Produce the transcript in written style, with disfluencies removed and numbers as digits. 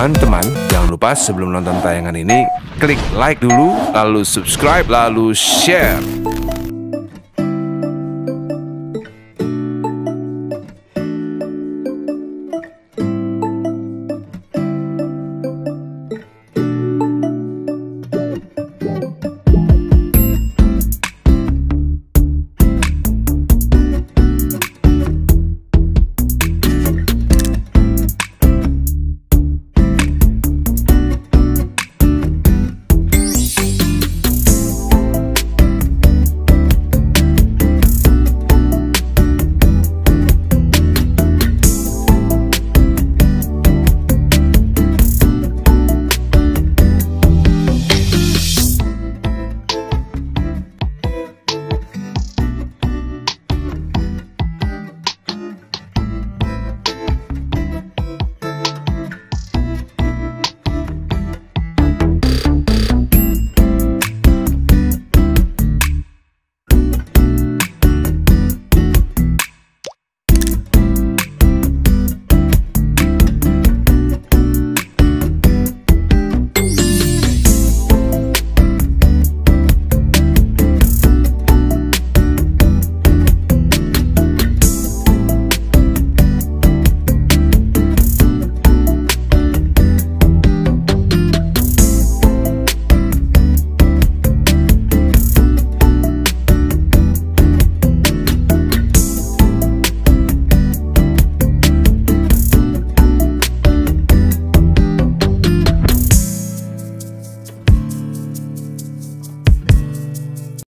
teman-teman, jangan lupa sebelum nonton tayangan ini, klik like dulu, lalu subscribe, lalu share.